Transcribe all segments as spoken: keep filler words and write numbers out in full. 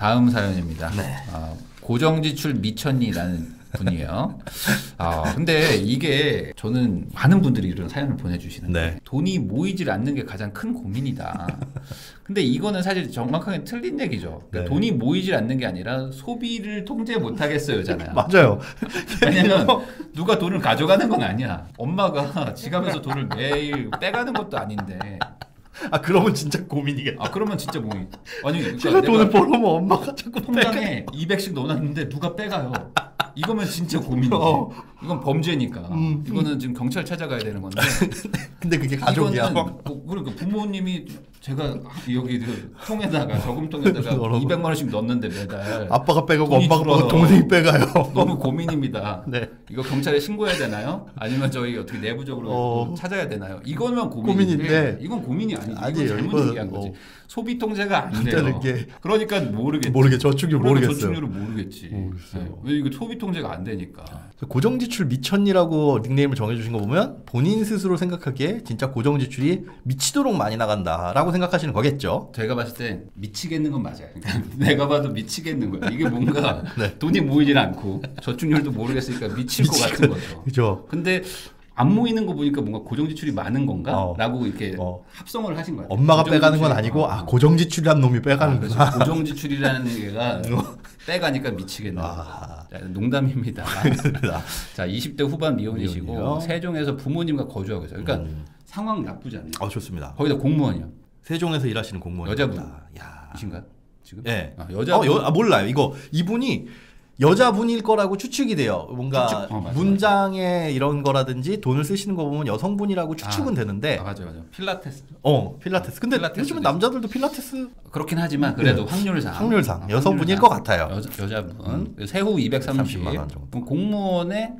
다음 사연입니다. 네. 어, 고정지출 미쳤니라는 분이에요. 아, 근데 이게 저는 많은 분들이 이런 사연을 보내주시는데 네. 돈이 모이질 않는 게 가장 큰 고민이다. 근데 이거는 사실 정확하게 틀린 얘기죠. 그러니까 네. 돈이 모이질 않는 게 아니라 소비를 통제 못하겠어요잖아요. 맞아요. 왜냐면 누가 돈을 가져가는 건 아니야. 엄마가 지갑에서 돈을 매일 빼가는 것도 아닌데. 아 그러면 진짜 고민이겠다. 아 그러면 진짜 고민. 아니 그러니까 제가 돈을 벌어면 엄마가 자꾸 통장에 이백씩 넣어놨는데 누가 빼가요. 이거면 진짜 고민이지. 어. 이건 범죄니까. 음, 음. 이거는 지금 경찰 찾아가야 되는 건데. 근데 그게 가족이야. 뭐, 그러니까 부모님이 제가 여기 통에다가 저금통에다가 이백만 원씩 넣는데 매달. 아빠가 빼가고 엄마가 빼고 동생이 빼가요. 너무 고민입니다. 네. 이거 경찰에 신고해야 되나요? 아니면 저희 어떻게 내부적으로 어. 찾아야 되나요? 이거면 고민인데 고민인데. 이건 고민이 아니지. 아니에요. 이건 잘못 얘기한 거지. 어. 소비 통제가 안 돼요. 그러니까 모르겠지. 모르겠. 저축률 모르겠어요. 저축률을 모르겠지. 모르겠어요. 네. 왜 이거 소비 통제가 안 되니까. 고정지출 미쳤니라고 닉네임을 정해주신 거 보면 본인 스스로 생각하기에 진짜 고정지출이 미치도록 많이 나간다라고 생각하시는 거겠죠. 제가 봤을 때 미치겠는 건 맞아요. 그러니까 내가 봐도 미치겠는 거야. 이게 뭔가 네. 돈이 모이질 않고 저축률도 모르겠으니까 미칠 것 같은 거죠. 그죠. 근데 안 모이는 거 보니까 뭔가 고정지출이 많은 건가? 어. 라고 이렇게 어. 합성을 하신 거예요. 엄마가 빼가는 건 아니고 아 고정지출이란 놈이 빼가는구나. 아, 고정지출이라는 얘기가 빼가니까 미치겠네. 아. 농담입니다. 자, 이십 대 후반 미혼이시고 미혼이요? 세종에서 부모님과 거주하고 있어요. 그러니까 음. 상황 나쁘지 않네요. 아, 좋습니다. 거기다 공무원이요. 세종에서 일하시는 공무원. 여자분이신가요? 지금? 네. 아, 여자분. 어, 여, 아, 몰라요. 이거 이분이 여자분일 거라고 추측이 돼요. 뭔가 추측? 어, 맞아, 문장에 맞아. 이런 거라든지 돈을 쓰시는 거 보면 여성분이라고 추측은 아, 되는데 아, 맞아 맞아. 필라테스. 어 필라테스. 근데 요즘은 남자들도 필라테스 그렇긴 하지만 그래도 네. 확률상 확률상 아, 여성분일 것 같아요. 여, 여자분 음. 세후 이백삼십만 원 정도. 공무원에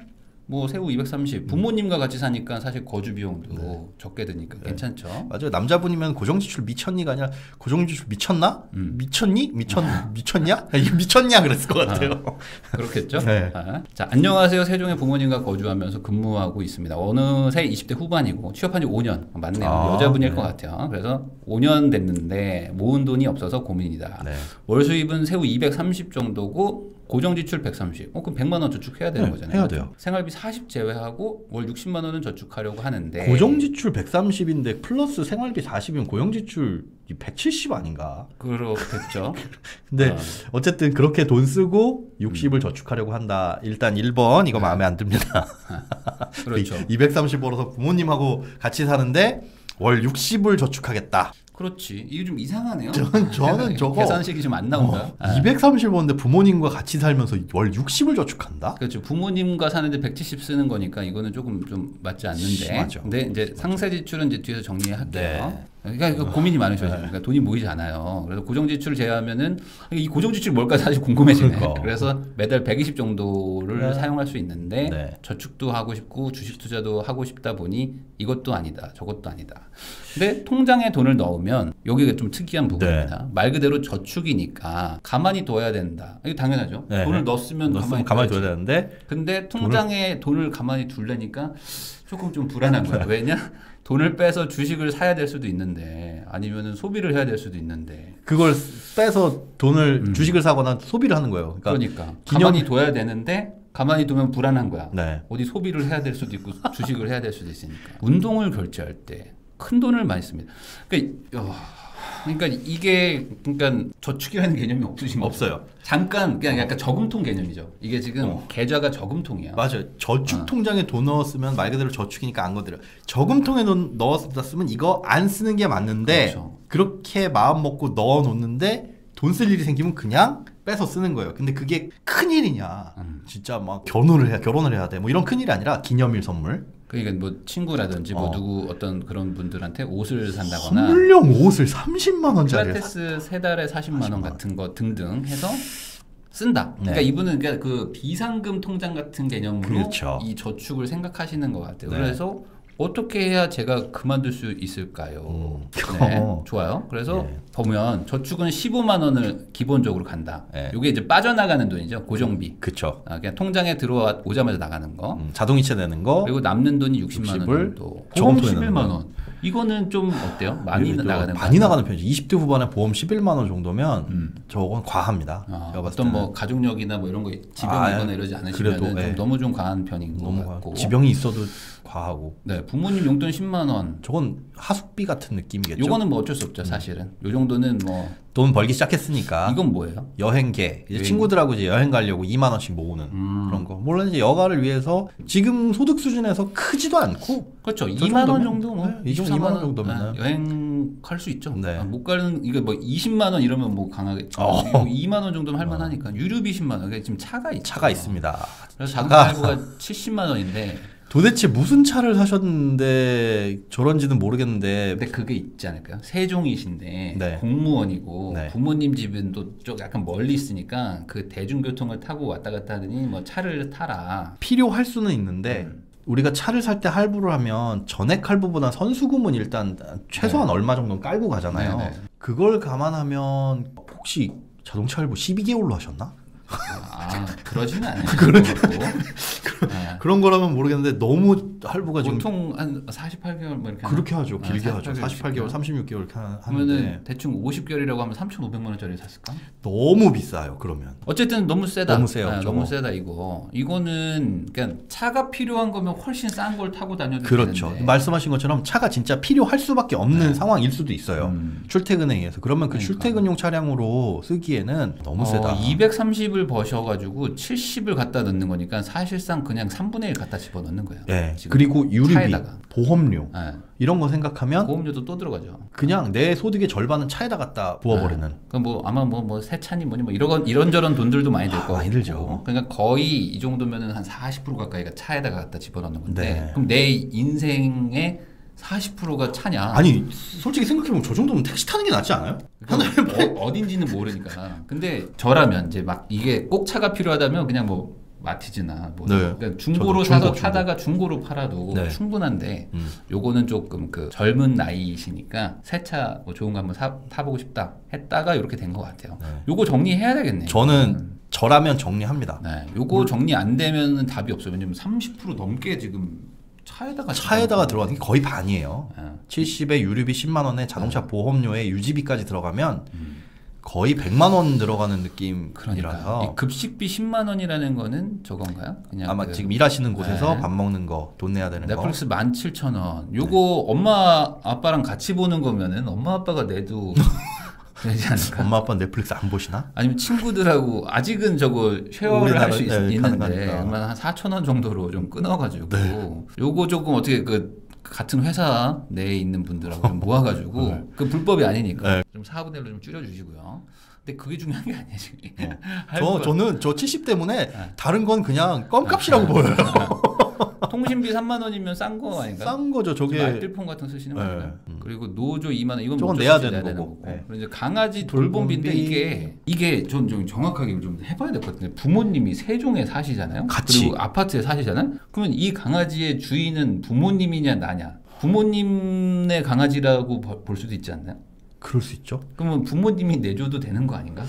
뭐 세후 이백삼십 부모님과 같이 사니까 사실 거주 비용도 네. 적게 드니까 네. 괜찮죠. 맞아요. 남자분이면 고정지출 미쳤니가 아니라 고정지출 미쳤나? 음. 미쳤니? 미쳤 미쳤냐? 이거 미쳤냐 그랬을 것 같아요. 아, 그렇겠죠. 네. 아. 자 안녕하세요. 세종의 부모님과 거주하면서 근무하고 있습니다. 어느새 이십 대 후반이고 취업한 지 오 년 맞네요. 아, 여자분일 네. 것 같아요. 그래서 오 년 됐는데 모은 돈이 없어서 고민이다. 네. 월 수입은 세후 이백삼십 정도고. 고정지출 백삼십. 어, 그럼 백만 원 저축해야 되는 네, 거잖아요. 해야 돼요. 생활비 사십 제외하고 월 육십만 원은 저축하려고 하는데 고정지출 백삼십인데 플러스 생활비 사십이면 고정지출 백칠십 아닌가? 그렇겠죠. 근데 어. 어쨌든 그렇게 돈 쓰고 육십을 음. 저축하려고 한다. 일단 일 번 이거 마음에 안 듭니다. 그렇죠. 이백삼십 벌어서 부모님하고 같이 사는데 월 육십을 저축하겠다. 그렇지. 이게 좀 이상하네요. 전, 저는 저거 계산식이 좀 안 나온다. 어, 이백삼십 원인데 부모님과 같이 살면서 월 육십을 저축한다? 그렇죠. 부모님과 사는데 백칠십 쓰는 거니까 이거는 조금 좀 맞지 않는데. 심하죠. 근데 이제 맞죠. 상세 지출은 이제 뒤에서 정리할게요. 네. 그러니까 이거 고민이 많으셔요. 그러니까 돈이 모이지 않아요. 그래서 고정지출을 제외하면은 이 고정지출 뭘까 사실 궁금해지네. 그러니까. 그래서 매달 백이십 정도를 네. 사용할 수 있는데 네. 저축도 하고 싶고 주식 투자도 하고 싶다 보니 이것도 아니다 저것도 아니다. 근데 통장에 돈을 넣으면 여기가 좀 특이한 부분입니다. 네. 말 그대로 저축이니까 가만히 둬야 된다. 이거 당연하죠. 네. 돈을 넣었으면 가만히, 가만히 둬야 되는데 근데 통장에 돈을, 돈을 가만히 둘래니까 조금 좀 불안한 거예요. 왜냐? 돈을 빼서 주식을 사야 될 수도 있는데 아니면은 소비를 해야 될 수도 있는데 그걸 빼서 돈을 음. 주식을 사거나 소비를 하는 거예요. 그러니까, 그러니까 기념... 가만히 둬야 되는데 가만히 두면 불안한 거야. 네. 어디 소비를 해야 될 수도 있고 주식을 해야 될 수도 있으니까 운동을 결제할 때 큰 돈을 많이 씁니다. 그러니까 어... 그러니까 이게 그러니까 저축이라는 개념이 없으신 거죠? 없어요. 잠깐 그냥 약간 저금통 개념이죠. 이게 지금 어. 계좌가 저금통이야. 맞아요. 저축 통장에 어. 돈 넣었으면 말 그대로 저축이니까 안 건드려. 저금통에 돈 넣었으면 이거 안 쓰는 게 맞는데 그렇죠. 그렇게 마음 먹고 넣어 놓는데 돈 쓸 일이 생기면 그냥 빼서 쓰는 거예요. 근데 그게 큰 일이냐? 음. 진짜 막 결혼을 해야 결혼을 해야 돼. 뭐 이런 큰 일이 아니라 기념일 선물. 그러니까 뭐 친구라든지 뭐 어. 누구 어떤 그런 분들한테 옷을 산다거나 설령 옷을 삼십만 원짜리 필라테스 세 달에 사십만 원 같은 거 등등 해서 쓴다. 네. 그러니까 이분은 그러니까 그 비상금 통장 같은 개념으로 그렇죠. 이 저축을 생각하시는 것 같아요. 네. 그래서 어떻게 해야 제가 그만둘 수 있을까요? 음. 네, 어. 좋아요. 그래서 네. 보면 저축은 십오만 원을 기본적으로 간다. 네. 이게 이제 빠져나가는 돈이죠. 고정비. 그쵸. 아, 그냥 통장에 들어오자마자 나가는 거. 음, 자동이체 되는 거. 그리고 남는 돈이 육십만 원 정도. 보험 십일만 원. 이거는 좀 어때요? 많이 나가는 많이 나가는 편이죠. 이십 대 후반에 보험 십일만 원 정도면 음. 저건 과합니다. 아, 제가 봤을 어떤 때는. 뭐 가족력이나 뭐 이런 거 지병이거나 아, 이러지 않으시면 예. 너무 좀 과한 편인 것 같고. 과하. 지병이 있어도 과하고. 네, 부모님 용돈 십만 원. 저건 하숙비 같은 느낌이겠죠. 요거는 뭐 어쩔 수 없죠, 사실은. 음. 요 정도는 뭐 돈 벌기 시작했으니까. 이건 뭐예요? 여행계. 이제 여행. 친구들하고 이제 여행 가려고 이만 원씩 모으는 음. 그런 거. 물론 이제 여가를 위해서 지금 소득 수준에서 크지도 않고. 그렇죠. 이만 원 정도 뭐. 네, 이 정도 이만 원 정도면 네, 여행 갈 수 있죠. 네. 아, 못 가는 이게 뭐 이십만 원 이러면 뭐 강하겠죠. 어. 이만 원 정도면 할 만하니까. 유류비 십만 원. 그러니까 지금 차가 있죠. 차가 있습니다. 그래서 자동차 할부가 칠십만 원인데 도대체 무슨 차를 사셨는데 저런지는 모르겠는데 근데 그게 있지 않을까요? 세종이신데 네. 공무원이고 네. 부모님 집은 또 좀 약간 멀리 있으니까 그 대중교통을 타고 왔다 갔다 하더니 뭐 차를 타라 필요할 수는 있는데 음. 우리가 차를 살 때 할부를 하면 전액 할부보다 선수금은 일단 최소한 네. 얼마 정도는 깔고 가잖아요. 네네. 그걸 감안하면 혹시 자동차 할부 십이 개월로 하셨나? 아, 그러지는 않아요. 그런, 아. 그런 거라면 모르겠는데 너무 할부가 지금 보통 한 사십팔 개월 뭐 이렇게 그렇게 하죠. 아, 길게 하죠. 사십팔 개월, 삼십육 개월 이렇게 하는데 그러면은 대충 오십 개월이라고 하면 삼천오백만 원짜리 샀을까? 너무 비싸요. 그러면 어쨌든 너무 세다. 너무 세요. 아, 너무 세다 이거. 이거는 그러니까 차가 필요한 거면 훨씬 싼 걸 타고 다녀도 그렇죠. 되는데. 말씀하신 것처럼 차가 진짜 필요할 수밖에 없는 네. 상황일 수도 있어요. 음. 출퇴근에 의해서. 그러면 그 그러니까. 출퇴근용 차량으로 쓰기에는 너무 어, 세다. 이백삼십을 버셔가지고 칠십을 갖다 넣는 거니까 사실상 그냥 삼분의 일 갖다 집어넣는 거예요. 네. 그리고 유류비, 차에다가. 보험료 네. 이런 거 생각하면 보험료도 또 들어가죠. 그냥 내 소득의 절반은 차에다 갖다 부어버리는. 네. 그럼 뭐 아마 뭐 뭐 새 차니 뭐니 뭐 이런 이런저런 돈들도 많이 들 거. 많이 들죠. 그러니까 거의 이 정도면은 한 사십 퍼센트 가까이가 차에다가 갖다 집어넣는 건데 네. 그럼 내 인생의 사십 퍼센트가 차냐? 아니 솔직히 생각해보면 저 정도면 택시 타는 게 낫지 않아요? 어, 어딘지는 모르니까. 근데 저라면 이제 막 이게 꼭 차가 필요하다면 그냥 뭐 마티즈나 뭐 네. 그러니까 중고로 사서 중고, 타다가 중고로 팔아도 네. 충분한데 음. 요거는 조금 그 젊은 나이이시니까 새 차 뭐 좋은 거 한번 사, 타보고 싶다 했다가 이렇게 된 것 같아요. 네. 요거 정리해야 되겠네요. 저는 음. 저라면 정리합니다. 네. 요거 음. 정리 안 되면 답이 없어요. 왜냐면 삼십 퍼센트 넘게 지금 차에다가, 차에다가 들어가는 게 거의 반이에요. 네. 칠십에 유류비 십만 원에 자동차 네. 보험료에 유지비까지 들어가면 음. 거의 백만 원 들어가는 느낌이라서 그러니까. 급식비 십만 원이라는 거는 저건가요? 그냥 아마 그, 지금 일하시는 곳에서 네. 밥 먹는 거 돈 내야 되는 넷플릭스 거 넷플릭스 만 칠천 원 요거 네. 엄마 아빠랑 같이 보는 거면은 엄마 아빠가 내도 되지 않을까? 엄마 아빠 넷플릭스 안 보시나? 아니면 친구들하고 아직은 저거 쉐어를 할 수 네, 있는데 한 사천 원 정도로 좀 끊어가지고 네. 요거 조금 어떻게 그 같은 회사 내에 있는 분들하고 좀 모아가지고 네. 그 불법이 아니니까 네. 좀 사분의 일로 좀 줄여주시고요. 근데 그게 중요한 게 아니에요 지금. 어. 저, 저는 저 칠십 때문에 네. 다른 건 그냥 껌값이라고 네. 보여요. 통신비 삼만 원이면 싼 거 아닌가요? 싼 거죠. 저게 알뜰폰 같은 거 쓰시는 거예요. 네. 음. 그리고 노조 이만 원 이건 저건 내야 되는 거고. 네. 이제 강아지 돌봄비인데 돌봄비. 이게 이게 전 좀 정확하게 좀 해봐야 될 것 같은데 부모님이 세종에 사시잖아요. 같이. 그리고 아파트에 사시잖아요. 그러면 이 강아지의 주인은 부모님이냐 나냐? 부모님의 강아지라고 볼 수도 있지 않나요? 그럴 수 있죠. 그러면 부모님이 내줘도 되는 거 아닌가?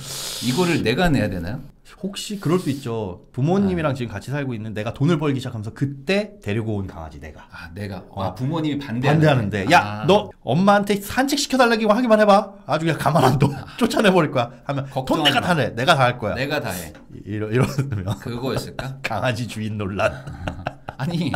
이거를 내가 내야 되나요? 혹시 그럴 수 있죠. 부모님이랑 아. 지금 같이 살고 있는 내가 돈을 벌기 시작하면서 그때 데리고 온 강아지 내가. 아 내가. 어. 아 부모님이 반대하는데. 반대하는데. 야 너 아. 엄마한테 산책 시켜달라고 하기만 해봐. 아주 그냥 가만 안 둬. 아. 쫓아내버릴 거야. 하면 돈 내가 다 내. 내가 다 할 거야. 내가 다 해. 이러, 이러면. 그거였을까? 강아지 주인 논란. 아니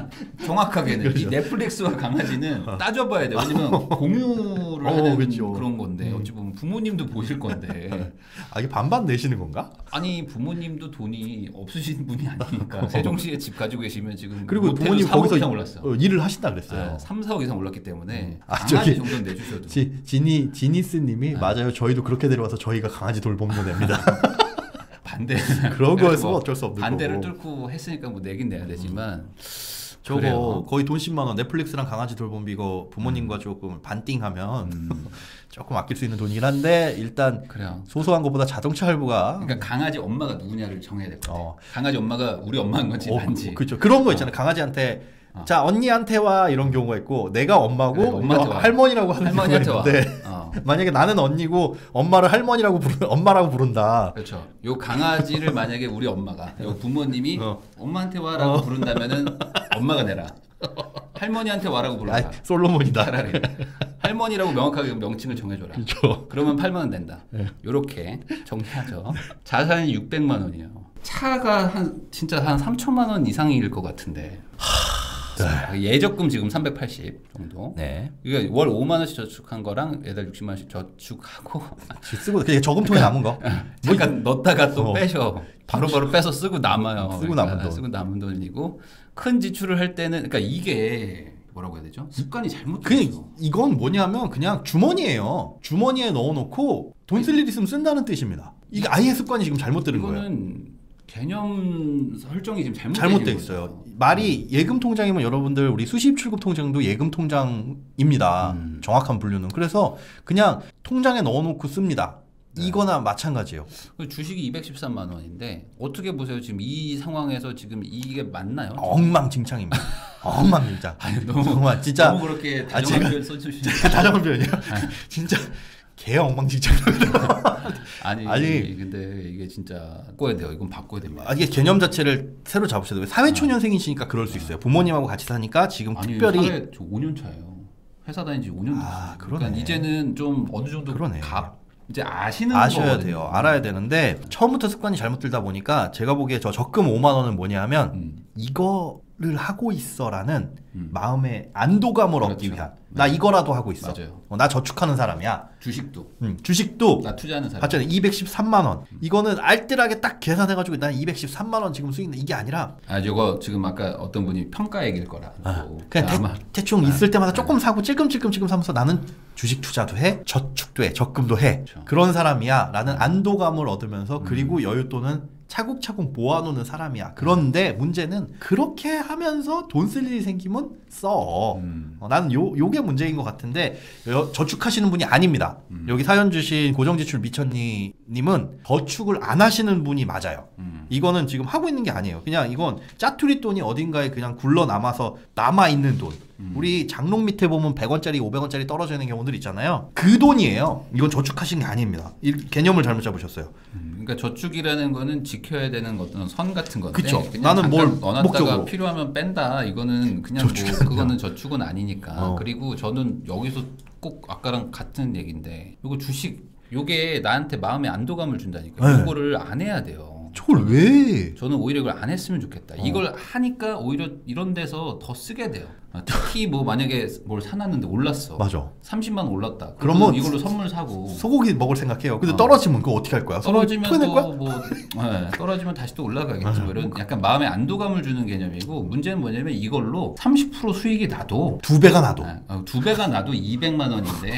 정확하게는 그렇죠. 이 넷플릭스와 강아지는 어. 따져봐야 돼요. 왜냐면 공유를 어, 하는 그렇죠. 그런 건데 어찌 보면 부모님도 보실 건데 아 이게 반반 내시는 건가? 아니 부모님도 돈이 없으신 분이 아니니까 어. 세종시에 집 가지고 계시면 지금 그리고 부모님 거기서 이상 올랐어. 어, 일을 하신다 그랬어요. 네, 삼, 사억 이상 올랐기 때문에 음. 아, 강아지 정도는 내주셔도 지, 지니, 지니스님이 네. 맞아요. 저희도 그렇게 데려와서 저희가 강아지 돌봄료 냅니다. 반대 그런 거에서 뭐 어쩔 수 없는 반대를 거고. 뚫고 했으니까 뭐 내긴 내야 되지만 음. 저거 그래요. 거의 돈 십만 원 넷플릭스랑 강아지 돌봄비 이거 부모님과 조금 반띵하면 음. 조금 아낄 수 있는 돈이긴 한데 일단 그래요. 소소한 것보다 자동차 할부가 그러니까 강아지 엄마가 누구냐를 정해야 될 것 같아요. 어. 강아지 엄마가 우리 엄마인 건지 어, 난지 그렇죠. 그런 거 있잖아요. 어. 강아지한테 어. 자 언니한테 와 이런 경우가 있고 내가 엄마고 엄마한테 할머니라고 하는 할머니한테 경우가 있는데 어. 만약에 나는 언니고 엄마를 할머니라고 부르, 엄마라고 부른다. 그렇죠. 요 강아지를 만약에 우리 엄마가 요 부모님이 어. 엄마한테 와라고 어. 부른다면은 엄마가 내라. 할머니한테 와라고 불러라. 솔로몬이다. 차라리. 할머니라고 명확하게 명칭을 정해줘라. 그렇죠. 그러면 팔만 원 된다. 네. 요렇게 정리하죠. 자산이 육백만 원이에요. 차가 한 진짜 한 삼천만 원 이상일 것 같은데. 하... 예적금 지금 삼백팔십 정도. 네. 이게 월 오만 원씩 저축한 거랑 매달 육십만 원씩 저축하고. 쓰고 그냥 저금통에 남은 거. 그러니까 넣다가 또 어. 빼셔. 바로바로 바로 빼서 쓰고 남아요. 쓰고 그러니까 남은 돈. 쓰고 남은 돈이고. 큰 지출을 할 때는 그러니까 이게 뭐라고 해야 되죠? 습관이 잘못돼요. 이건 뭐냐면 그냥 주머니예요. 주머니에 넣어놓고 돈 쓸 일 있으면 쓴다는 뜻입니다. 이게 아예 습관이 지금 잘못 들은 거예요. 이거는 개념 설정이 지금 잘못 잘못돼 있어요. 말이 예금 통장이면 여러분들 우리 수십 출금 통장도 예금 통장입니다. 음. 정확한 분류는. 그래서 그냥 통장에 넣어놓고 씁니다. 이거나 마찬가지예요. 주식이 이백십삼만 원인데 어떻게 보세요? 지금 이 상황에서 지금 이게 맞나요? 엉망진창입니다. 엉망진창. 아니, 너무 정말 진짜 너무 그렇게 다정한 아, 표현 써주시니까 다정한 표현이요? 진짜 개 엉망진창입니다. 아니, 아니 근데 이게 진짜 바꿔야 돼요. 이건 바꿔야 됩니다. 아, 이게 개념 자체를 새로 잡으셔야 돼요. 사회초년생이시니까 그럴 수 있어요. 부모님하고 같이 사니까 지금 아니, 특별히 사회, 저 오 년 차예요. 회사 다닌 지 오 년 됐어요. 아, 그러니까 이제는 좀 어느 정도 그러네. 값 이제 아시는 아셔야 거거든요. 돼요. 알아야 되는데 처음부터 습관이 잘못 들다 보니까 제가 보기에 저 적금 오만 원은 뭐냐면 음. 이거를 하고 있어라는 음. 마음의 안도감을 그렇죠. 얻기 위한 나 맞아요. 이거라도 하고 있어. 맞아요. 어, 나 저축하는 사람이야. 주식도. 음, 주식도. 나 투자하는 사람. 봤잖아요. 이백십삼만 원. 음. 이거는 알뜰하게 딱 계산해가지고 난 이백십삼만 원 지금 수익인데 이게 아니라. 아, 이거 지금 아까 어떤 분이 평가 얘기일 거라. 아, 그냥 대, 아마, 대충 아, 있을 때마다 아, 조금 사고 찔끔찔끔 지금 사면서 나는 주식 투자도 해, 저축도 해, 적금도 해. 그렇죠. 그런 사람이야. 라는 안도감을 얻으면서 음. 그리고 여윳돈은 차곡차곡 모아놓는 사람이야. 그런데 음. 문제는 그렇게 하면서 돈 쓸 일이 생기면 써. 음. 어, 나는 요, 요게 문제인 것 같은데 여, 저축하시는 분이 아닙니다. 음. 여기 사연 주신 고정지출 미천님은 저축을 안 하시는 분이 맞아요. 음. 이거는 지금 하고 있는 게 아니에요. 그냥 이건 짜투리 돈이 어딘가에 그냥 굴러남아서 남아있는 돈. 음. 우리 장롱 밑에 보면 백 원짜리 오백 원짜리 떨어져 있는 경우들 있잖아요. 그 돈이에요. 이건 저축하신 게 아닙니다. 이 개념을 잘못 잡으셨어요. 음. 그러니까 저축이라는 거는 지켜야 되는 어떤 선 같은 건데 그쵸. 그냥 나는 뭘 넣어놨다가 목적으로. 필요하면 뺀다. 이거는 그냥 뭐 그거는 저축은 아니니까. 어. 그리고 저는 여기서 꼭 아까랑 같은 얘기인데 이거 주식 요게 나한테 마음의 안도감을 준다니까요. 이거를 안 해야 돼요. 저걸 왜? 저는 오히려 이걸 안 했으면 좋겠다. 어. 이걸 하니까 오히려 이런 데서 더 쓰게 돼요. 특히 뭐 만약에 뭘 사놨는데 올랐어. 맞아. 삼십만 원 올랐다. 그러면 이걸로 선물 사고. 소고기 먹을 생각해요. 근데 어. 떨어지면 그거 어떻게 할 거야? 떨어지면 또 거야? 뭐 네, 떨어지면 다시 또 올라가겠지. 뭐 이런 약간 마음의 안도감을 주는 개념이고 문제는 뭐냐면 이걸로 삼십 퍼센트 수익이 나도 두 배가 나도 네, 두 배가 나도 이백만 원인데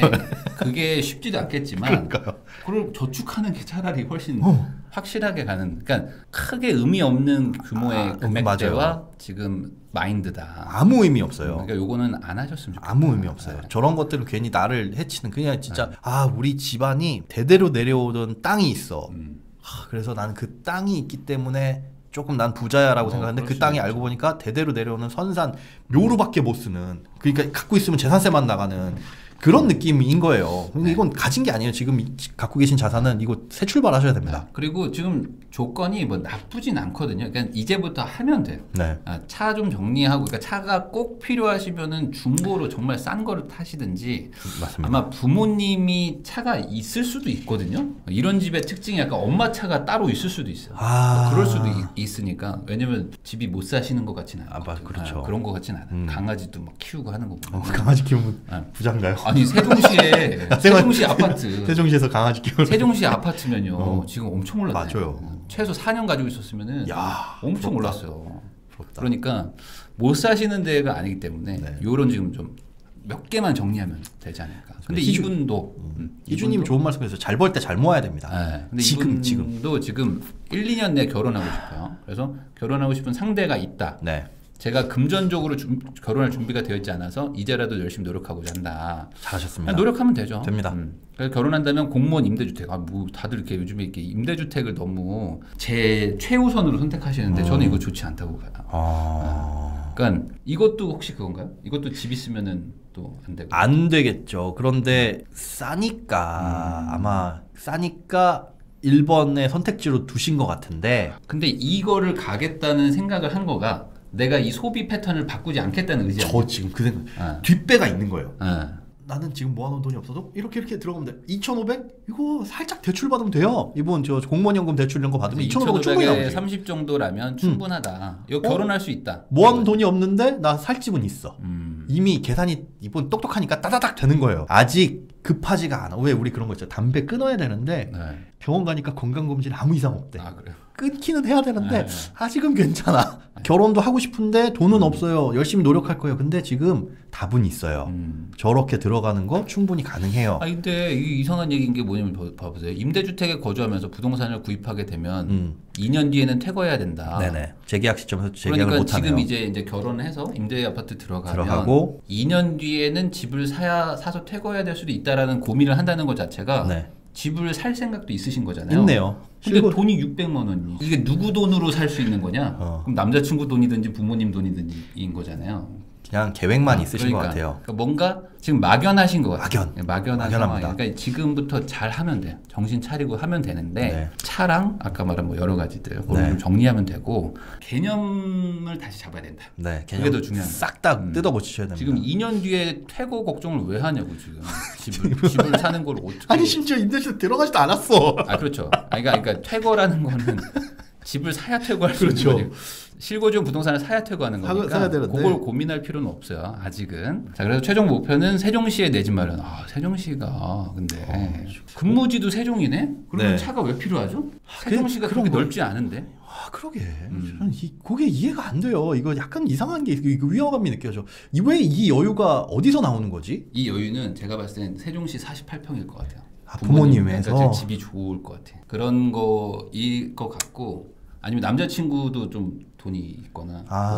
그게 쉽지도 않겠지만 그러니까요. 그걸 저축하는 게 차라리 훨씬 어. 확실하게 가는 그러니까 크게 의미 없는 규모의 아, 금액대와 지금 마인드다. 아무 의미 없어요. 그러니까 요거는 안 하셨으면 좋겠어요. 아무 의미 없어요. 네. 저런 것들은 괜히 나를 해치는 그냥 진짜 네. 아 우리 집안이 대대로 내려오던 땅이 있어. 음. 하, 그래서 나는 그 땅이 있기 때문에 조금 난 부자야라고 어, 생각하는데 그 땅이 있죠. 알고 보니까 대대로 내려오는 선산 묘로밖에 못 쓰는 그러니까 갖고 있으면 재산세만 나가는 그런 느낌인 거예요. 근데 이건 가진 게 아니에요. 지금 갖고 계신 자산은 이거 새 출발하셔야 됩니다. 네. 그리고 지금 조건이 뭐 나쁘진 않거든요. 그러니까 이제부터 하면 돼요. 네. 아, 차 좀 정리하고 그러니까 차가 꼭 필요하시면은 중고로 정말 싼 거를 타시든지 맞습니다. 아마 부모님이 차가 있을 수도 있거든요. 이런 집의 특징이 약간 엄마 차가 따로 있을 수도 있어요. 아... 그럴 수도 있, 있으니까 왜냐면 집이 못 사시는 것 같진 않아요. 아, 그렇죠. 아, 그런 것 같진 않아요. 음. 강아지도 막 키우고 하는 거 보면 어, 강아지 키우면 아. 부자인가요? 아니 세종시에 세종시 아파트 세종시에서 강아지 키우는 세종시 아파트면요 어. 지금 엄청 올랐어요. 맞아요. 최소 사 년 가지고 있었으면은 야, 엄청 부럽다. 올랐어요. 부럽다. 그러니까 못 사시는 데가 아니기 때문에 네. 요런 지금 좀 몇 개만 정리하면 되지 않을까. 근데 희주, 이분도 음. 희주님 좋은 말씀해서 잘 벌 때 잘 모아야 됩니다. 네. 근데 지금 지금도 지금 일, 이 년 내에 결혼하고 싶어요. 그래서 결혼하고 싶은 상대가 있다. 네. 제가 금전적으로 주, 결혼할 준비가 되어 있지 않아서 이제라도 열심히 노력하고자 한다. 잘하셨습니다. 노력하면 되죠. 됩니다. 음. 그래서 결혼한다면 공무원 임대주택. 아, 뭐 다들 이렇게 요즘에 이렇게 임대주택을 너무 제 최우선으로 선택하시는데 음. 저는 이거 좋지 않다고 봐요. 아... 아. 그러니까 이것도 혹시 그건가요? 이것도 집 있으면은 또 안 되고. 안 되겠죠. 그런데 싸니까 음. 아마 싸니까. 일 번의 선택지로 두신 것 같은데. 근데 이거를 가겠다는 생각을 한 거가 내가 이 소비 패턴을 바꾸지 않겠다는 의지. 저 지금 그 생각. 네. 뒷배가 있는 거예요. 네. 나는 지금 모아놓은 돈이 없어도 이렇게 이렇게 들어가면 돼. 이천오백? 이거 살짝 대출 받으면 돼요. 이번 저 공무원연금 대출 이런 거 받으면 이천오백은 충분히 나오지. 삼십 정도라면 충분하다. 음. 이거 결혼할 어? 수 있다. 모아놓은 돈이 없는데 나 살 집은 있어. 음. 이미 계산이 이번 똑똑하니까 따다닥 되는 거예요. 아직 급하지가 않아. 왜 우리 그런 거 있죠. 담배 끊어야 되는데 네. 병원 가니까 건강검진 아무 이상 없대. 아, 그래요? 끊기는 해야 되는데 네. 아직은 괜찮아. 네. 결혼도 하고 싶은데 돈은 음. 없어요. 열심히 노력할 거예요. 근데 지금 답은 있어요. 음. 저렇게 들어가는 거 충분히 가능해요. 아 근데 이 이상한 얘기인 게 뭐냐면 봐보세요. 임대주택에 거주하면서 부동산을 구입하게 되면 음. 이 년 뒤에는 퇴거해야 된다. 네네. 재계약 시점에서 재계약을 못하네요. 그러니까 지금 이제 이제 결혼해서 임대아파트 들어가면 들어가고 이 년 뒤에는 집을 사야 사서 퇴거해야 될 수도 있다라는 고민을 한다는 것 자체가. 네. 집을 살 생각도 있으신 거잖아요. 있네요. 근데 실고... 돈이 육백만 원이 이게 누구 돈으로 살 수 있는 거냐? 어. 그럼 남자친구 돈이든지 부모님 돈이든지 인 거잖아요. 그냥 계획만 아, 있으신 그러니까. 것 같아요. 그러니까 뭔가 지금 막연하신 것 같아요. 막연. 막연한 상황. 그러니까 지금부터 잘 하면 돼요. 정신 차리고 하면 되는데 네. 차랑 아까 말한 뭐 여러 가지들 네. 좀 정리하면 되고 개념을 다시 잡아야 된다. 네, 개념 그게 더 중요한. 싹 다 음. 뜯어고치셔야 됩니다. 지금 이 년 뒤에 퇴거 걱정을 왜 하냐고 지금 집을, 집을 사는 걸 어떻게? 아니 심지어 임대주택 들어가지도 않았어. 아 그렇죠. 아니, 그러니까, 그러니까 퇴거라는 거는 집을 사야 퇴거할 수 그렇죠. 있는 거예요. 실거주용 부동산을 사야 퇴거하는 거니까 그걸 고민할 필요는 없어요. 아직은. 자 그래서 최종 목표는 세종시에 내 집 마련. 아 세종시가 근데 어, 근무지도 세종이네? 그러면 네. 차가 왜 필요하죠? 아, 세종시가 그게, 그렇게 그런 넓지 걸... 않은데? 아 그러게. 음. 저는 이, 그게 이해가 안 돼요. 이거 약간 이상한 게 이거 위화감이 느껴져. 왜 이 여유가 어디서 나오는 거지? 이 여유는 제가 봤을 땐 세종시 사십팔 평일 것 같아요. 아, 부모님에서 부모님 집이 좋을 것 같아. 그런 거일 것 같고 아니면 남자친구도 좀 돈이 있거나 아...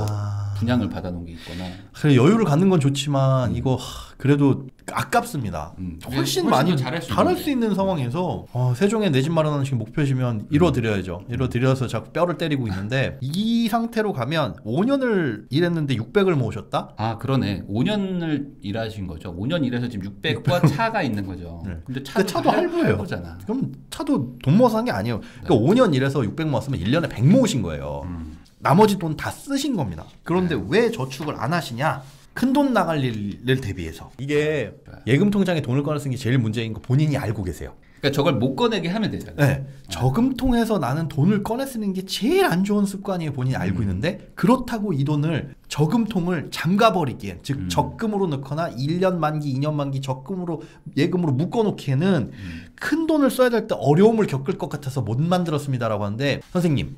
뭐 분양을 받아놓은 게 있거나 그래, 여유를 갖는 건 좋지만 음. 이거 하, 그래도 아깝습니다. 음. 훨씬, 훨씬 많이 잘할 수, 잘할 수 있는 상황에서 어, 세종에 내 집 마련하는 지금 목표시면 이뤄드려야죠. 음. 이뤄드려서 자꾸 뼈를 때리고 있는데 이 상태로 가면 오 년을 일했는데 육백을 모으셨다? 아 그러네. 오 년을 일하신 거죠. 오 년 일해서 지금 육백과 차가 있는 거죠. 네. 근데 차도, 근데 차도 할부예요. 할부잖아. 그럼 차도 돈 모아서 한 게 아니에요. 그러니까 네. 오 년 일해서 육백 모았으면 일 년에 백 모으신 거예요. 음. 나머지 돈 다 쓰신 겁니다. 그런데 네. 왜 저축을 안 하시냐? 큰돈 나갈 일을 대비해서. 이게 예금 통장에 돈을 꺼내 쓰는 게 제일 문제인 거 본인이 알고 계세요. 그러니까 저걸 못 꺼내게 하면 되잖아요. 네. 어. 저금통에서 나는 돈을 꺼내 쓰는 게 제일 안 좋은 습관이에요. 본인이 알고 음. 있는데 그렇다고 이 돈을 저금통을 잠가버리기엔 즉 음. 적금으로 넣거나 일 년 만기, 이 년 만기 적금으로 예금으로 묶어놓기에는 음. 큰 돈을 써야 될 때 어려움을 겪을 것 같아서 못 만들었습니다라고 하는데 선생님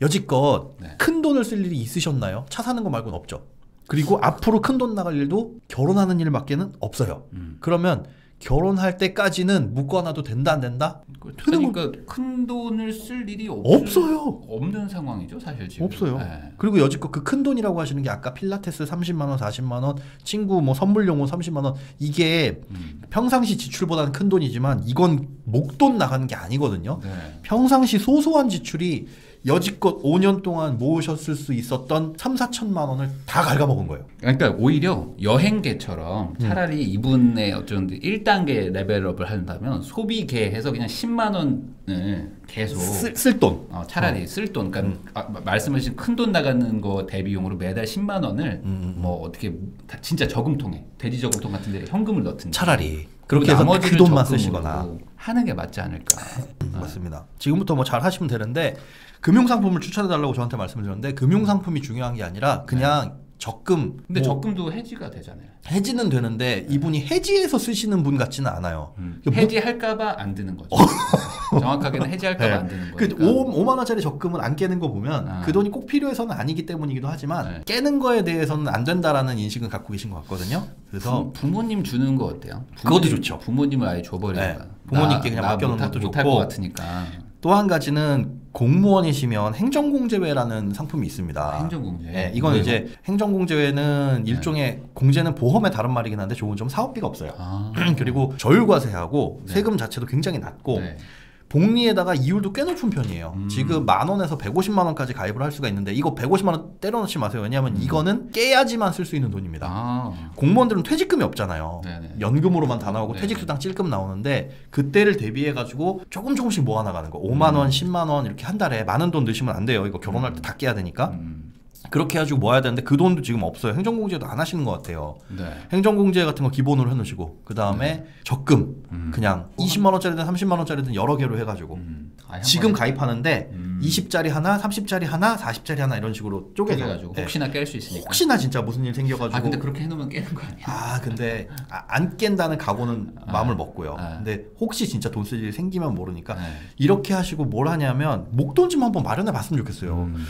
여지껏 네. 큰 돈을 쓸 일이 있으셨나요? 차 사는 거 말고는 없죠. 그리고 앞으로 큰 돈 나갈 일도 결혼하는 일밖에는 없어요. 음. 그러면 결혼할 때까지는 묶어놔도 된다 안 된다? 그렇죠. 그러니까 거... 큰 돈을 쓸 일이 없... 없어요. 없는 상황이죠 사실 지금. 없어요. 네. 그리고 여지껏 그 큰 돈이라고 하시는 게 아까 필라테스 삼십만 원, 사십만 원, 친구 뭐 선물용으로 삼십만 원 이게 음. 평상시 지출보다는 큰 돈이지만 이건 목돈 나가는 게 아니거든요. 네. 평상시 소소한 지출이 여지껏 오 년 동안 모으셨을 수 있었던 삼, 사천만 원을 다 갉아먹은 거예요. 그러니까 오히려 여행계처럼 차라리 음. 이분의 어쩌면 일 단계 레벨업을 한다면 소비계에서 그냥 십만 원을 계속 쓸, 쓸 돈. 어, 차라리 어. 쓸 돈. 그러니까 음. 아, 말씀하신 큰 돈 나가는 거 대비용으로 매달 십만 원을 음. 뭐 어떻게 진짜 저금통에 돼지 저금통 같은 데 현금을 넣든지. 차라리. 그렇게 해서 그 돈만 쓰시거나 하는 게 맞지 않을까. 음, 맞습니다. 지금부터 뭐 잘 하시면 되는데 금융상품을 추천해달라고 저한테 말씀을 드렸는데 금융상품이 중요한 게 아니라 그냥 네. 적금 근데 뭐 적금도 해지가 되잖아요. 해지는 되는데 네. 이분이 해지해서 쓰시는 분 같지는 않아요. 음. 해지할까봐 안 드는 거죠. 정확하게는 해지할까봐 네. 안 드는 거니까 그 오만 원짜리 적금은 안 깨는 거 보면 아. 그 돈이 꼭 필요해서는 아니기 때문이기도 하지만 네. 깨는 거에 대해서는 안 된다라는 인식은 갖고 계신 것 같거든요. 그래서 부, 부모님 주는 거 어때요? 부모님, 그것도 좋죠. 부모님을 아예 줘버리는 네. 부모님께 그냥 맡겨놓는 것도 좋고 못할 것 같으니까. 또 한 가지는 공무원이시면 행정공제회라는 상품이 있습니다. 행정공제. 네, 이건 왜요? 이제 행정공제회는 네. 일종의 공제는 보험의 다른 말이긴 한데 좋은 점 사업비가 없어요. 아. 그리고 저율과세하고 네. 세금 자체도 굉장히 낮고 네. 복리에다가 이율도 꽤 높은 편이에요. 음. 지금 만원에서 백오십만 원까지 가입을 할 수가 있는데 이거 백오십만 원 때려놓지 마세요. 왜냐하면 음. 이거는 깨야지만 쓸 수 있는 돈입니다. 아. 공무원들은 퇴직금이 없잖아요. 네네. 연금으로만 다 나오고 네네. 퇴직수당 찔끔 나오는데 그때를 대비해가지고 조금 조금씩 모아나가는 거 오만 원, 십만 원 이렇게 한 달에 많은 돈 넣으시면 안 돼요. 이거 결혼할 때 다 깨야 되니까. 음. 그렇게 해가지고 모아야 되는데 그 돈도 지금 없어요. 행정공제도 안 하시는 것 같아요. 네. 행정공제 같은 거 기본으로 해놓으시고 그 다음에 네. 적금 음. 그냥 이십만 원짜리든 삼십만 원짜리든 여러 개로 해가지고 음. 아, 지금 가입하는데 음. 이십짜리 하나, 삼십짜리 하나, 사십짜리 하나 이런 식으로 쪼개서 네. 혹시나 깰 수 있으니까 혹시나 진짜 무슨 일 생겨가지고 아 근데 그렇게 해놓으면 깨는 거 아니야? 아 근데 아, 안 깬다는 각오는 아, 마음을 먹고요. 아. 근데 혹시 진짜 돈 쓸 일이 생기면 모르니까 아. 이렇게 하시고 뭘 하냐면 목돈 좀 한번 마련해 봤으면 좋겠어요. 음.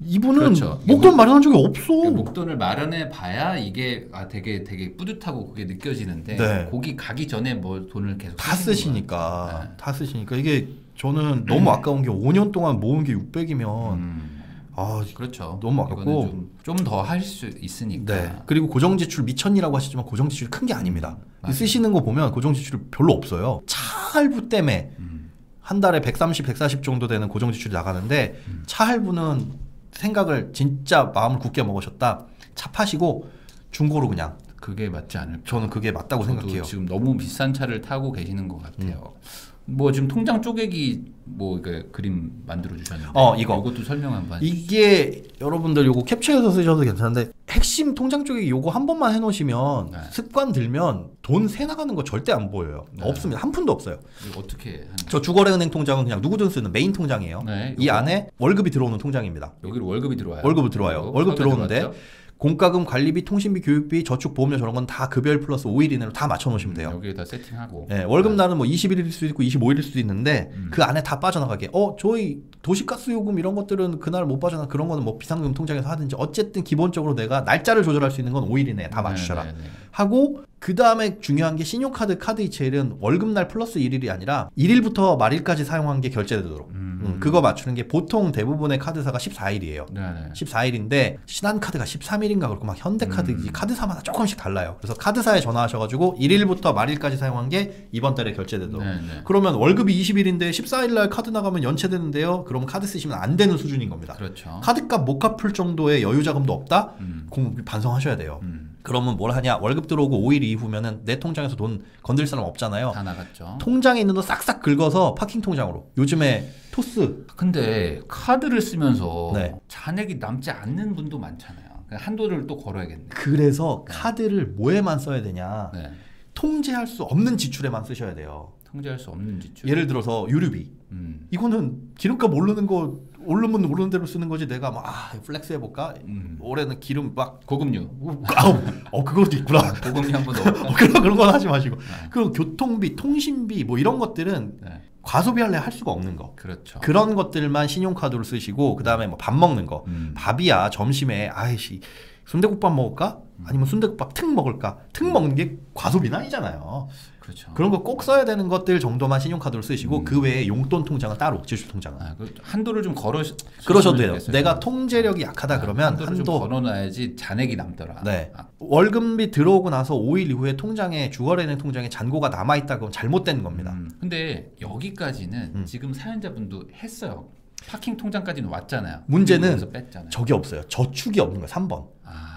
이분은 그렇죠. 목돈 마련한 적이 없어. 그러니까 목돈을 마련해 봐야 이게 아 되게 되게 뿌듯하고 그게 느껴지는데 네. 거기 가기 전에 뭐 돈을 계속 다 쓰시니까 네. 다 쓰시니까 이게 저는 너무 음. 아까운 게 오 년 동안 모은 게 육백이면 음. 아 그렇죠. 너무 아깝고 좀 더 할 수 있으니까 네. 그리고 고정지출 미천이라고 하시지만 고정지출이 큰 게 아닙니다. 맞아요. 쓰시는 거 보면 고정지출이 별로 없어요. 차할부 때문에 음. 한 달에 백삼십, 백사십 정도 되는 고정지출이 나가는데 음. 차할부는 생각을 진짜 마음을 굳게 먹으셨다. 차 파시고 중고로 그냥 그게 맞지 않을까. 저는 그게 맞다고 생각해요. 지금 너무 비싼 차를 타고 계시는 것 같아요. 음. 뭐 지금 통장 쪼개기 뭐 그 그림 만들어 주셨는데 어 이거 이것도 설명 한번 이게 해주시죠. 여러분들 요거 캡처해서 쓰셔도 괜찮은데 핵심 통장 쪼개기 요거 한 번만 해놓으시면 네. 습관 들면 돈 새 나가는 거 절대 안 보여요. 네. 없습니다. 한 푼도 없어요. 어떻게 하나요? 저 주거래은행 통장은 그냥 누구든 쓰는 메인 통장이에요. 네, 이 안에 월급이 들어오는 통장입니다. 여기로 월급이 들어와요. 월급이 들어와요. 월급 들어오는데 들어왔죠? 공과금, 관리비, 통신비, 교육비, 저축, 보험료 저런 건 다 급여일 플러스 오 일 이내로 다 맞춰놓으시면 돼요. 음, 여기에다 세팅하고 네, 월급날은 뭐 이십일 일일 수도 있고 이십오 일일 수도 있는데 음. 그 안에 다 빠져나가게 어 저희 도시가스 요금 이런 것들은 그날 못 빠져나 그런 거는 뭐 비상금 통장에서 하든지 어쨌든 기본적으로 내가 날짜를 조절할 수 있는 건 오 일 이내에 다 맞추셔라 네네네. 하고 그 다음에 중요한 게 신용카드 카드 이체일은 월급날 플러스 일 일이 아니라 일 일부터 말일까지 사용한 게 결제되도록 음. 음, 그거 맞추는 게 보통 대부분의 카드사가 십사 일이에요. 네네. 십사 일인데 신한카드가 십삼 일인가 그렇고 막 현대카드 음. 카드사마다 조금씩 달라요. 그래서 카드사에 전화하셔가지고 일 일부터 말일까지 사용한 게 이번 달에 결제되도록 네네. 그러면 월급이 이십 일인데 십사 일날 카드 나가면 연체되는데요. 그러면 카드 쓰시면 안 되는 수준인 겁니다. 그렇죠. 카드값 못 갚을 정도의 여유자금도 없다? 음. 그럼 반성하셔야 돼요. 음. 그러면 뭘 하냐? 월급 들어오고 오 일 이후면은 내 통장에서 돈 건들 사람 없잖아요. 다 나갔죠. 통장에 있는 돈 싹싹 긁어서 파킹 통장으로. 요즘에 토스. 근데 카드를 쓰면서 네. 잔액이 남지 않는 분도 많잖아요. 한도를 또 걸어야겠네. 그래서 네. 카드를 뭐에만 써야 되냐? 네. 통제할 수 없는 지출에만 쓰셔야 돼요. 통제할 수 없는 지출. 예를 들어서 유류비. 음. 이거는 기름값 오르는 거 오르면 오르는 대로 쓰는 거지 내가 막 아, 플렉스 해볼까? 음. 올해는 기름 막 고급류. 아우, 어 그것도 있구나. 고급류 한번 넣어. 그런 그런 건 하지 마시고. 네. 그리고 교통비, 통신비 뭐 이런 것들은 네. 과소비할래 할 수가 없는 거. 그렇죠. 그런 것들만 신용카드로 쓰시고 그 다음에 뭐 밥 먹는 거. 음. 밥이야 점심에 아이씨. 순대국밥 먹을까? 아니면 순대국밥 특 먹을까? 특 먹는 게 과소비는 아니잖아요. 그렇죠. 그런 거 꼭 써야 되는 것들 정도만 신용카드로 쓰시고 음. 그 외에 용돈 통장은 따로 지출 통장은 아, 그 한도를 좀 걸어 그러셔도 돼요. 되겠어요. 내가 통제력이 약하다 아, 그러면 한도 좀 걸어놔야지 잔액이 남더라. 네. 아. 월급이 들어오고 나서 오 일 이후에 통장에 주거래는 통장에 잔고가 남아 있다 그럼 잘못된 겁니다. 음. 근데 여기까지는 음. 지금 사연자분도 했어요. 파킹 통장까지는 왔잖아요. 문제는 저기 없어요. 저축이 없는 거예요. 삼 번. 아...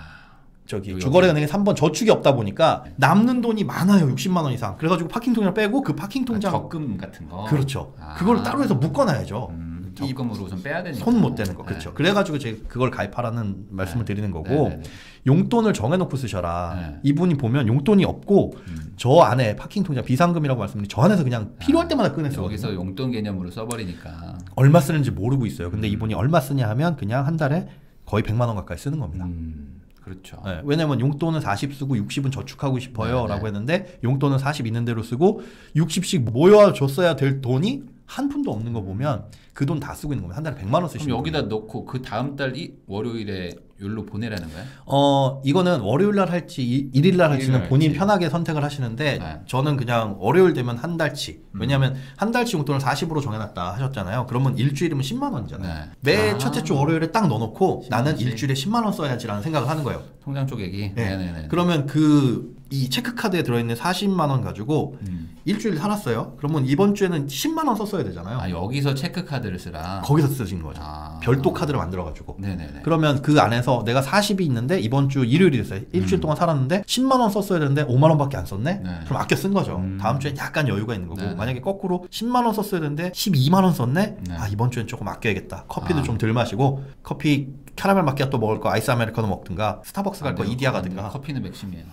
저기 주거래은행에 삼 번 저축이 없다 보니까 남는 돈이 많아요. 육십만 원 이상. 그래가지고 파킹 통장 빼고 그 파킹 통장 아, 적금 같은 거. 그렇죠. 아... 그걸 따로 해서 묶어놔야죠. 음, 적금으로 우선 빼야 되니까. 손 못 대는 거. 그렇죠. 네. 그래가지고 제가 그걸 가입하라는 말씀을 네. 드리는 거고 네. 용돈을 정해놓고 쓰셔라. 네. 이분이 보면 용돈이 없고 음. 저 안에 파킹 통장 비상금이라고 말씀드린 저 안에서 그냥 필요할 때마다 꺼내서 여기서 용돈 개념으로 써버리니까 얼마 쓰는지 모르고 있어요. 근데 음. 이분이 얼마 쓰냐 하면 그냥 한 달에 거의 백만 원 가까이 쓰는 겁니다. 음, 그렇죠. 네, 왜냐면 용돈은 사십 쓰고 육십은 저축하고 싶어요 네네. 라고 했는데 용돈은 사십 있는 대로 쓰고 육십씩 모여줬어야 될 돈이 한 푼도 없는 거 보면 그 돈 다 쓰고 있는 거면 한 달에 백만 원 쓰시는 거예요. 그럼 여기다 넣고 그 다음 달 이 월요일에 요일로 보내라는 거예요? 어 이거는 월요일 날 할지 일일 날 할지는 일요일 본인 할지. 편하게 선택을 하시는데 네. 저는 그냥 월요일 되면 한 달치 음. 왜냐하면 한 달치 용돈을 사십으로 정해놨다 하셨잖아요. 그러면 일주일이면 십만 원이잖아요. 네. 매 아 첫째 주 월요일에 딱 넣어놓고 나는 일주일에 십만 원 써야지라는 생각을 하는 거예요. 통장 쪼개기? 네. 네네네. 그러면 그 이 체크카드에 들어있는 사십만 원 가지고 음. 일주일 살았어요. 그러면 이번 주에는 십만 원 썼어야 되잖아요. 아 여기서 체크카드를 쓰라? 거기서 쓰신 거죠. 아 별도 카드를 만들어가지고 네네네. 그러면 그 안에서 해서 내가 사십이 있는데 이번 주 일요일이 됐어요. 일주일 음. 동안 살았는데 십만 원 썼어야 되는데 오만 원밖에 안 썼네? 네. 그럼 아껴 쓴 거죠. 음. 다음 주엔 약간 여유가 있는 거고. 네. 만약에 거꾸로 십만 원 썼어야 되는데 십이만 원 썼네? 네. 아 이번 주엔 조금 아껴야겠다. 커피도 아. 좀 덜 마시고 커피 캐러멜 마키아또 먹을 거 아이스 아메리카노 먹든가 스타벅스 갈 거 이디야 가든가. 커피는 맥심이에요.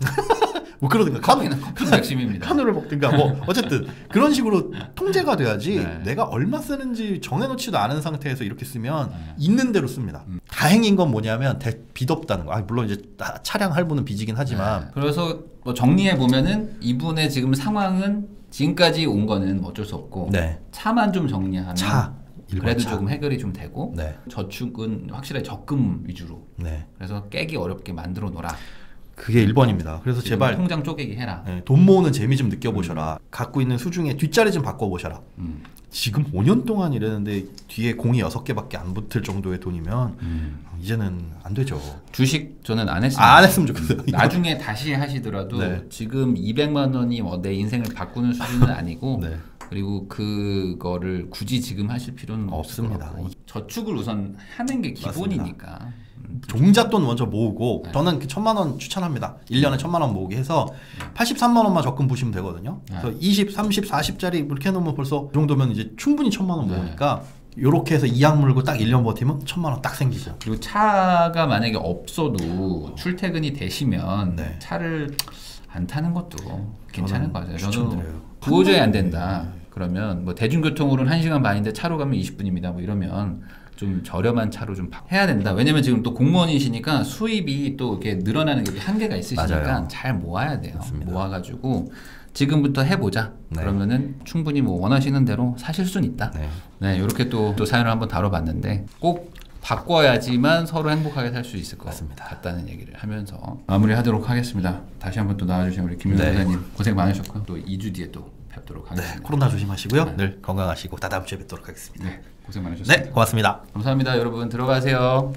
뭐 그러든가 커피는 커피는 맥심입니다. 카누를 먹든가 뭐 어쨌든 그런 식으로 통제가 돼야지. 네. 내가 얼마 쓰는지 정해놓지도 않은 상태에서 이렇게 쓰면 네. 있는 대로 씁니다. 음. 다행인 건 뭐냐면 대, 빚없다는 거. 아, 물론 이제 차량 할부는 빚이긴 하지만 네. 그래서 뭐 정리해 보면은 이분의 지금 상황은 지금까지 온 거는 어쩔 수 없고 네. 차만 좀 정리하면 차. 그래도 차. 조금 해결이 좀 되고 네. 저축은 확실히 적금 위주로 네. 그래서 깨기 어렵게 만들어 놓으라. 그게 일 번입니다. 그래서 제발 통장 쪼개기 해라. 네, 돈 모으는 재미 좀 느껴보셔라. 음. 갖고 있는 수중에 뒷자리 좀 바꿔보셔라. 음. 지금 오 년 동안 일했는데 뒤에 공이 여섯 개밖에 안 붙을 정도의 돈이면 음. 이제는 안 되죠. 주식 저는 안 했으면, 아, 안 했으면 좋겠어요. 나중에 다시 하시더라도 네. 지금 이백만 원이 뭐 내 인생을 바꾸는 수준은 아니고 네. 그리고 그거를 굳이 지금 하실 필요는 없습니다. 저축을 우선 하는 게 기본이니까. 맞습니다. 종잣돈 먼저 모으고 네. 저는 그 천만 원 추천합니다. 일 년에 네. 천만 원 모으기 해서 팔십삼만 원만 적금 보시면 되거든요. 네. 그래서 이십, 삼십, 사십짜리 이렇게 해놓으면 벌써 이 정도면 이제 충분히 천만 원 네. 모으니까 요렇게 해서 이악 물고 딱 일 년 버티면 천만 원 딱 생기죠. 그리고 차가 만약에 없어도 출퇴근이 되시면 네. 차를 안 타는 것도 괜찮은 거 같아요. 저는 구호조에 안 된다. 네. 그러면 뭐 대중교통으로는 한 시간 반인데 차로 가면 이십 분입니다. 뭐 이러면 좀 저렴한 차로 좀 해야 된다. 왜냐면 지금 또 공무원이시니까 수입이 또 이렇게 늘어나는 게 한계가 있으시니까 맞아요. 잘 모아야 돼요. 맞습니다. 모아가지고 지금부터 해보자. 네. 그러면은 충분히 뭐 원하시는 대로 사실 수는 있다. 네, 네 이렇게 또, 또 사연을 한번 다뤄봤는데 꼭 바꿔야지만 서로 행복하게 살 수 있을 것 같습니다. 같다는 얘기를 하면서 마무리하도록 하겠습니다. 다시 한번 또 나와주신 우리 김윤 선생님 네. 고생 많으셨고요. 또 이 주 뒤에 또 뵙도록 하겠습니다. 네, 코로나 조심하시고요. 네. 늘 건강하시고 다다음 주에 뵙도록 하겠습니다. 네, 고생 많으셨습니다. 네, 고맙습니다. 감사합니다. 여러분 들어가세요.